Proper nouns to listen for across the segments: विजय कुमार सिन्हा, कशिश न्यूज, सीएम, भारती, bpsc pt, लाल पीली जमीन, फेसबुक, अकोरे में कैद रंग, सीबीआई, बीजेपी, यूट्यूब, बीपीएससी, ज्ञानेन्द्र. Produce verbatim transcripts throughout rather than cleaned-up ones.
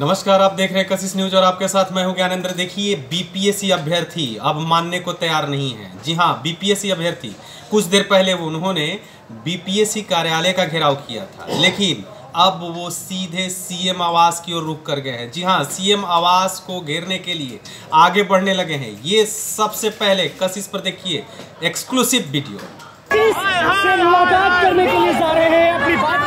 नमस्कार, आप देख रहे हैं कशिश न्यूज और आपके साथ मैं हूं ज्ञानेन्द्र। देखिए, बीपीएससी अभ्यर्थी अब मानने को तैयार नहीं है। जी हां, बीपीएससी अभ्यर्थी कुछ देर पहले वो उन्होंने बीपीएससी कार्यालय का घेराव किया था, लेकिन अब वो सीधे सीएम आवास की ओर रुख कर गए हैं। जी हां, सीएम आवास को घेरने के लिए आगे बढ़ने लगे हैं। ये सबसे पहले कशिश पर देखिए एक्सक्लूसिव वीडियो। मुलाकात करने के लिए जा रहे हैं, अपनी बात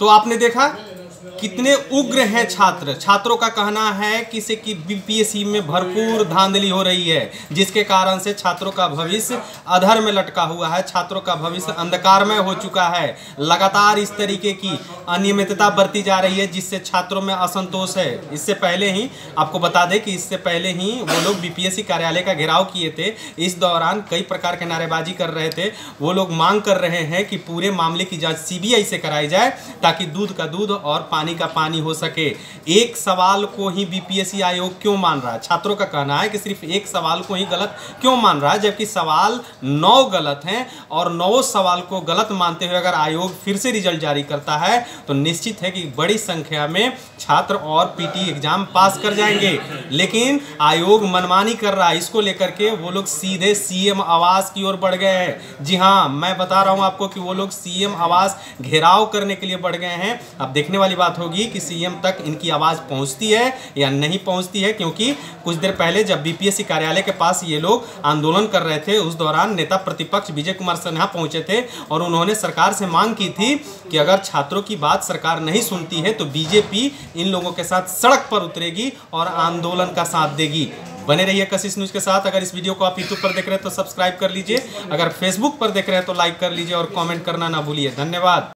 तो आपने देखा कितने उग्र हैं छात्र। छात्रों का कहना है कि से कि बीपीएससी में भरपूर धांधली हो रही है, जिसके कारण से छात्रों का भविष्य अधर में लटका हुआ है, छात्रों का भविष्य अंधकारमय हो चुका है। लगातार इस तरीके की अनियमितता बरती जा रही है, जिससे छात्रों में असंतोष है। इससे पहले ही आपको बता दें कि इससे पहले ही वो लोग बीपीएससी कार्यालय का घेराव किए थे। इस दौरान कई प्रकार के नारेबाजी कर रहे थे। वो लोग मांग कर रहे हैं कि पूरे मामले की जाँच सीबीआई से कराई जाए, ताकि दूध का दूध और पानी का पानी हो सके। एक सवाल को ही बीपीएससी आयोग क्यों मान रहा है? छात्रों का कहना है कि सिर्फ एक सवाल को ही गलत क्यों मान रहा है, जबकि सवाल नौ गलत हैं और नौ सवाल को गलत मानते हुए अगर आयोग फिर से रिजल्ट जारी करता है तो निश्चित है कि बड़ी संख्या में छात्र और पीटी एग्जाम पास कर जाएंगे। लेकिन आयोग मनमानी कर रहा है। इसको लेकर के वो लोग सीधे सीएम आवास की ओर बढ़ गए हैं। जी हाँ, मैं बता रहा हूं आपको कि वो लोग सीएम आवास घेराव करने के लिए बढ़ गए हैं। अब देखने वाली बात होगी कि सीएम तक इनकी आवाज पहुंचती है या नहीं पहुंचती है, क्योंकि कुछ देर पहले जब बीपीएससी कार्यालय के पास ये लोग आंदोलन कर रहे थे, उस दौरान नेता प्रतिपक्ष विजय कुमार सिन्हा पहुंचे थे और उन्होंने सरकार से मांग की थी कि अगर छात्रों की बात सरकार नहीं सुनती है तो बीजेपी इन लोगों के साथ सड़क पर उतरेगी और आंदोलन का साथ देगी। बने रहिए कशिश न्यूज के साथ। अगर इस वीडियो को आप यूट्यूब पर देख रहे हैं तो सब्सक्राइब कर लीजिए, अगर फेसबुक पर देख रहे हैं तो लाइक कर लीजिए और कॉमेंट करना ना भूलिए। धन्यवाद।